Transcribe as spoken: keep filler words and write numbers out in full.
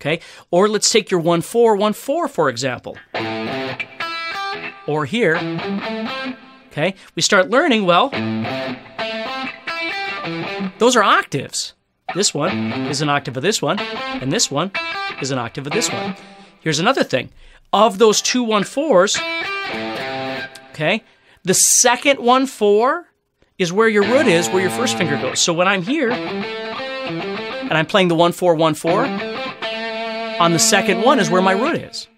Okay? Or let's take your one four, one four, for example. Or here. Okay? We start learning, well, those are octaves. This one is an octave of this one, and this one is an octave of this one. Here's another thing. Of those two one fours, okay, the second one four is where your root is, where your first finger goes. So when I'm here, and I'm playing the one four, one four, on the second one is where my root is.